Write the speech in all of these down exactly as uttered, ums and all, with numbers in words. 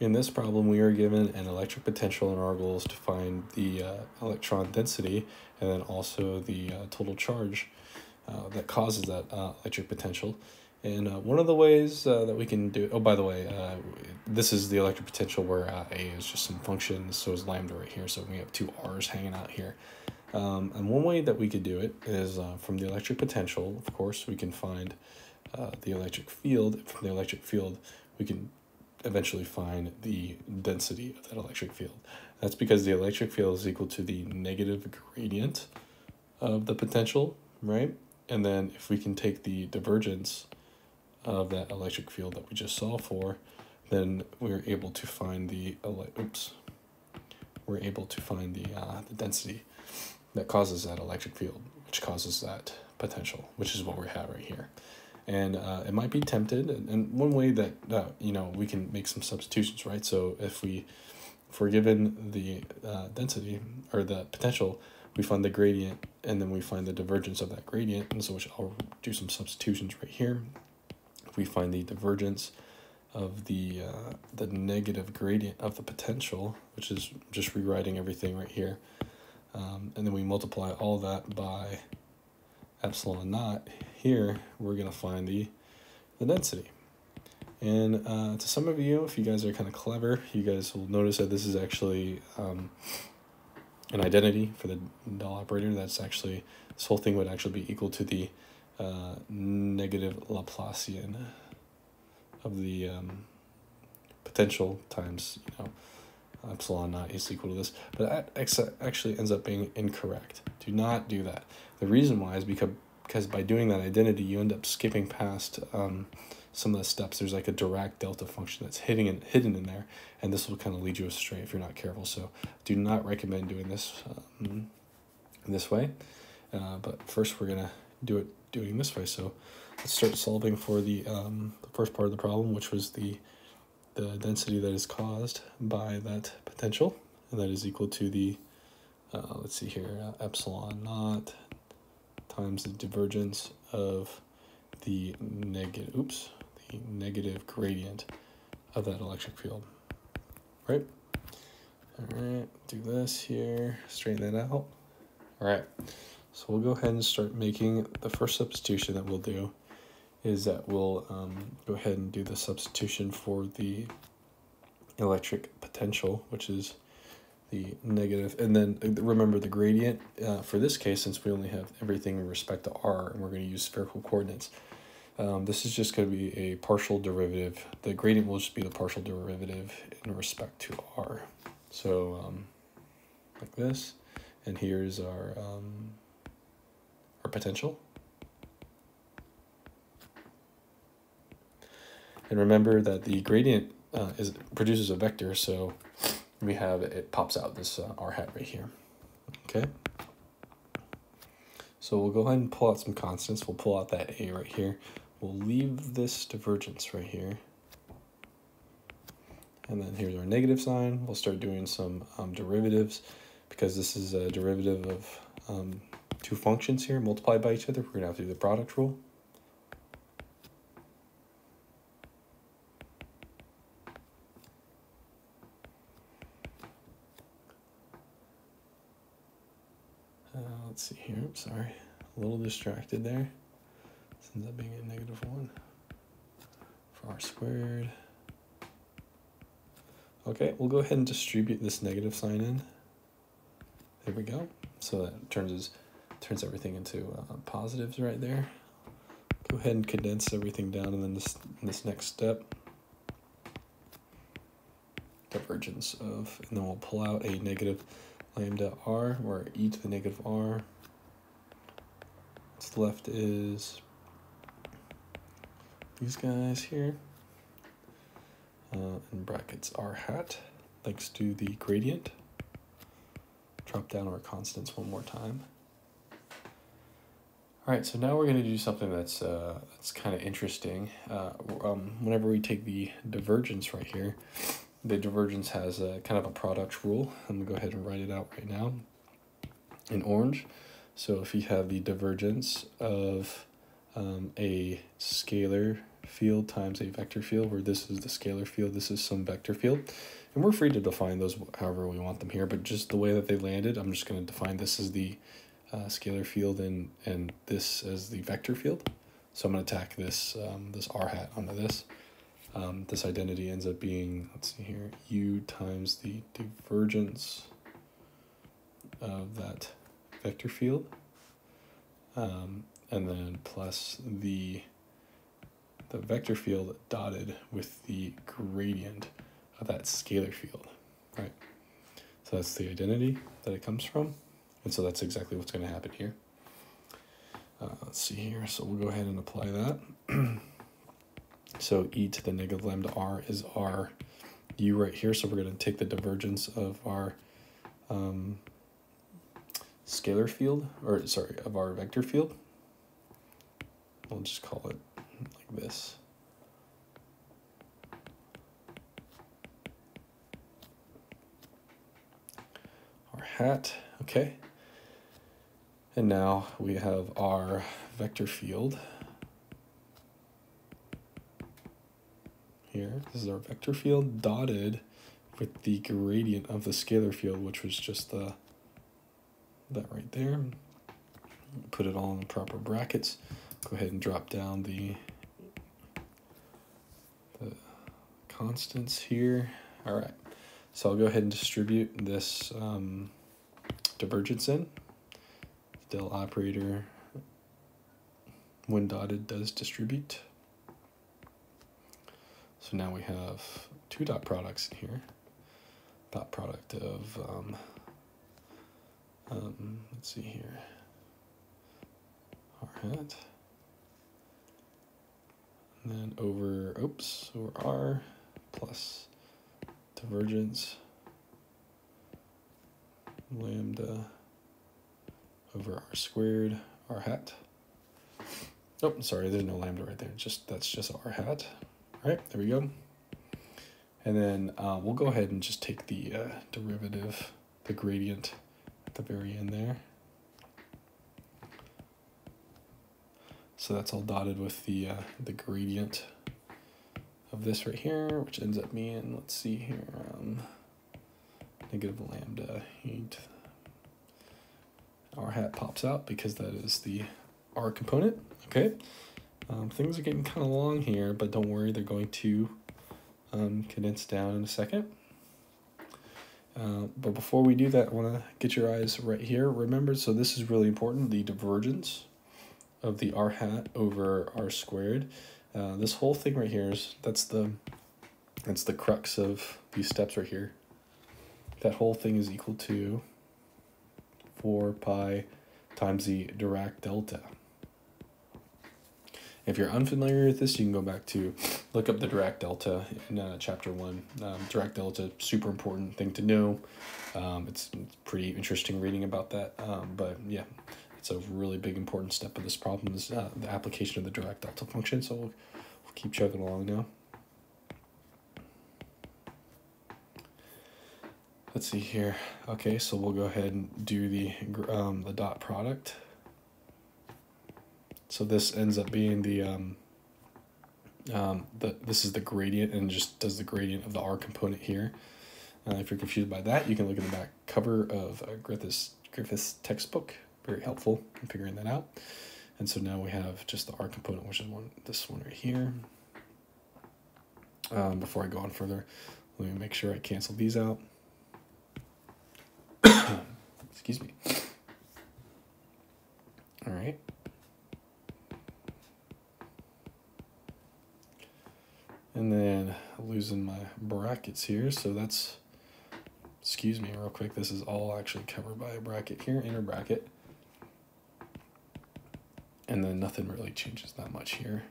In this problem, we are given an electric potential, and our goal is to find the uh, electron density and then also the uh, total charge uh, that causes that uh, electric potential. And uh, one of the ways uh, that we can do, oh, by the way, uh, this is the electric potential where uh, A is just some function, so is lambda right here, so we have two R's hanging out here. Um, and one way that we could do it is uh, from the electric potential, of course, we can find uh, the electric field. From the electric field, we can eventually find the density of that electric field. That's because the electric field is equal to the negative gradient of the potential, right? And then if we can take the divergence of that electric field that we just saw for, then we're able to find the oops, we're able to find the uh, the density that causes that electric field, which causes that potential, which is what we have right here. And uh, it might be tempted, and, and one way that uh, you know we can make some substitutions, right? So if we, if we're given the uh, density or the potential, we find the gradient, and then we find the divergence of that gradient, and so which I'll do some substitutions right here. If we find the divergence of the uh, the negative gradient of the potential, which is just rewriting everything right here, um, and then we multiply all that by epsilon naught, here we're going to find the, the density. And uh, to some of you, if you guys are kind of clever, you guys will notice that this is actually um, an identity for the null operator. That's actually, this whole thing would actually be equal to the uh, negative Laplacian of the um, potential times, you know, epsilon naught is equal to this, but that actually ends up being incorrect. Do not do that. The reason why is because, because by doing that identity, you end up skipping past um, some of the steps. There's like a Dirac delta function that's hidden in, hidden in there, and this will kind of lead you astray if you're not careful. So do not recommend doing this um, this way. Uh, but first, we're going to do it doing this way. So let's start solving for the, um, the first part of the problem, which was the the density that is caused by that potential, and that is equal to the, uh, let's see here, uh, epsilon naught times the divergence of the negative, oops, the negative gradient of that electric field, right? All right, do this here, straighten that out. All right, so we'll go ahead and start making the first substitution that we'll do is that we'll um, go ahead and do the substitution for the electric potential, which is the negative, and then remember the gradient uh, for this case, since we only have everything in respect to R, and we're going to use spherical coordinates. Um, this is just going to be a partial derivative. The gradient will just be the partial derivative in respect to R. So um, like this, and here's our, um, our potential. And remember that the gradient uh, is produces a vector, so we have, it pops out this uh, R hat right here, okay? So we'll go ahead and pull out some constants. We'll pull out that A right here. We'll leave this divergence right here. And then here's our negative sign. We'll start doing some um, derivatives, because this is a derivative of um, two functions here multiplied by each other. We're gonna have to do the product rule. Let's see here, I'm sorry, a little distracted there. This ends up being a negative one for R squared. Okay, we'll go ahead and distribute this negative sign in. There we go. So that turns, turns everything into uh, positives right there. Go ahead and condense everything down, and then this, this next step, divergence of, and then we'll pull out a negative lambda R, or e to the negative R. What's left is these guys here, uh, in brackets R hat, thanks to the gradient. Drop down our constants one more time. All right, so now we're going to do something that's uh, that's kind of interesting. Uh, um, whenever we take the divergence right here, the divergence has a kind of a product rule. I'm gonna go ahead and write it out right now in orange. So if you have the divergence of um, a scalar field times a vector field, where this is the scalar field, this is some vector field. And we're free to define those however we want them here, but just the way that they landed, I'm just going to define this as the uh, scalar field and, and this as the vector field. So I'm going to tack this, um, this r hat onto this. Um, this identity ends up being, let's see here, u times the divergence of that vector field, um, and then plus the, the vector field dotted with the gradient of that scalar field, right? So that's the identity that it comes from, and so that's exactly what's going to happen here. Uh, let's see here, so we'll go ahead and apply that. So e to the negative lambda r is our u right here, so we're going to take the divergence of our um, scalar field, or sorry, of our vector field. We'll just call it like this. Our hat, okay. And now we have our vector field. Here, this is our vector field dotted with the gradient of the scalar field, which was just the that right there. Put it all in the proper brackets. Go ahead and drop down the, the constants here. All right, so I'll go ahead and distribute this um, divergence in. The del operator, when dotted, does distribute. So now we have two dot products in here. Dot product of, um, um, let's see here, r hat. And then over, oops, over r plus divergence lambda over r squared, r hat. Oh, sorry, there's no lambda right there. Just, that's just r hat. All right, there we go. And then uh, we'll go ahead and just take the uh, derivative, the gradient at the very end there. So that's all dotted with the, uh, the gradient of this right here, which ends up being, let's see here, um, negative lambda eight. R hat pops out because that is the r component, okay? Um, things are getting kind of long here, but don't worry, they're going to um, condense down in a second. Uh, but before we do that, I want to get your eyes right here. Remember, so this is really important, the divergence of the r hat over r squared. Uh, this whole thing right here is, that's the, that's the crux of these steps right here. That whole thing is equal to four pi times the Dirac delta. If you're unfamiliar with this, you can go back to look up the Dirac delta in uh, chapter one. Um, Dirac delta, super important thing to know. Um, it's, it's pretty interesting reading about that. Um, but yeah, it's a really big important step of this problem is uh, the application of the Dirac delta function. So we'll, we'll keep chugging along now. Let's see here. Okay, so we'll go ahead and do the um, the dot product. So this ends up being the, um, um, the this is the gradient and just does the gradient of the r component here. Uh, if you're confused by that, you can look at the back cover of uh, Griffiths, Griffiths' textbook. Very helpful in figuring that out. And so now we have just the r component, which is one this one right here. Um, before I go on further, let me make sure I cancel these out. Excuse me. All right. And then losing my brackets here. So that's, excuse me real quick, this is all actually covered by a bracket here, inner bracket. And then nothing really changes that much here,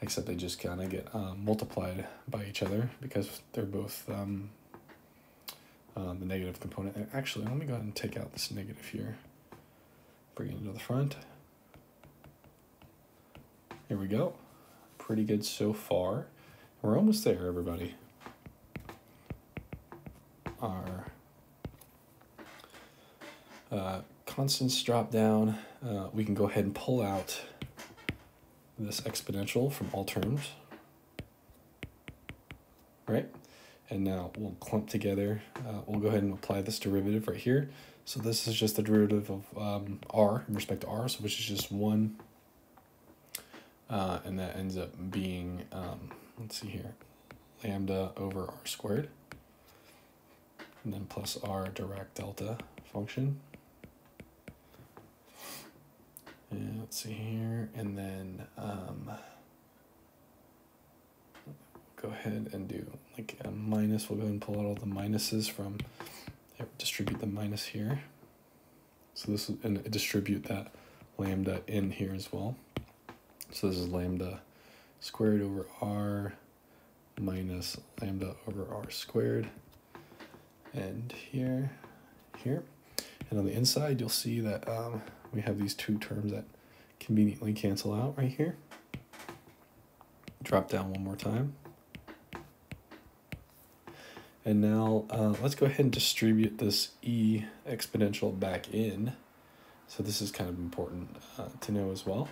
except they just kind of get um, multiplied by each other because they're both um, uh, the negative component. And actually, let me go ahead and take out this negative here. Bring it into the front. Here we go. Pretty good so far. We're almost there, everybody. Our uh, constants drop down. Uh, we can go ahead and pull out this exponential from all terms, right? And now we'll clump together, uh, we'll go ahead and apply this derivative right here. So this is just the derivative of um, r in respect to r, so which is just one, uh, and that ends up being, um, let's see here, lambda over r squared, and then plus our Dirac delta function. And let's see here, and then um, go ahead and do like a minus. We'll go ahead and pull out all the minuses from, distribute the minus here. So this is, and distribute that lambda in here as well. So this is lambda squared over r minus lambda over r squared. And here, here. And on the inside, you'll see that um, we have these two terms that conveniently cancel out right here. Drop down one more time. And now uh, let's go ahead and distribute this e exponential back in. So this is kind of important uh, to know as well.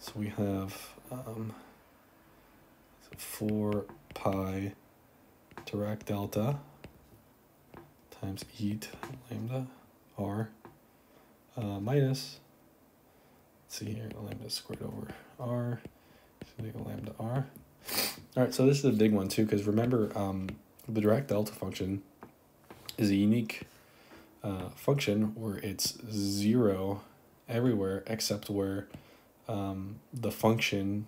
So we have um, four pi Dirac delta times e to lambda r uh, minus, let's see here, lambda squared over r, so like lambda r. All right, so this is a big one too, because remember um, the Dirac delta function is a unique uh, function where it's zero everywhere except where um, the function,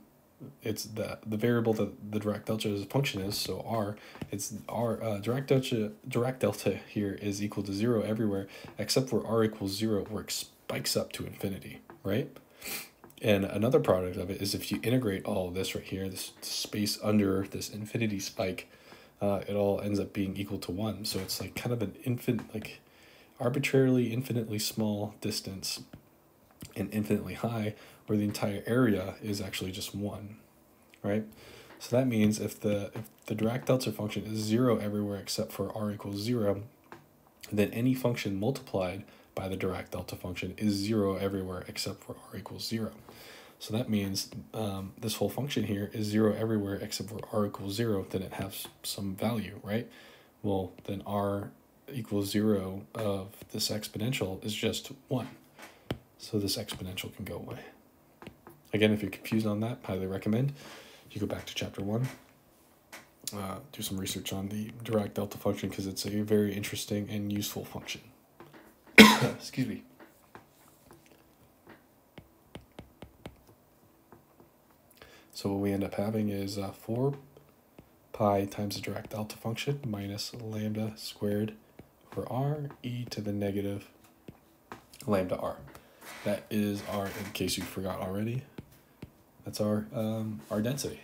it's the the variable that the Dirac delta function is, so r, it's r uh, Dirac delta Dirac delta here is equal to zero everywhere except where r equals zero, where it spikes up to infinity, right? And another product of it is if you integrate all of this right here, this space under this infinity spike, uh, it all ends up being equal to one. So it's like kind of an infinite, like arbitrarily infinitely small distance and infinitely high, where the entire area is actually just one, right? So that means if the if the Dirac delta function is zero everywhere except for r equals zero, then any function multiplied by the Dirac delta function is zero everywhere except for r equals zero. So that means um, this whole function here is zero everywhere except for r equals zero, then it has some value, right? Well, then r equals zero of this exponential is just one. So this exponential can go away. Again, if you're confused on that, highly recommend you go back to chapter one, uh, do some research on the Dirac delta function, because it's a very interesting and useful function. Excuse me. So what we end up having is uh, four pi times the Dirac delta function minus lambda squared over r e to the negative lambda r. That is our, in case you forgot already, that's our um, our density.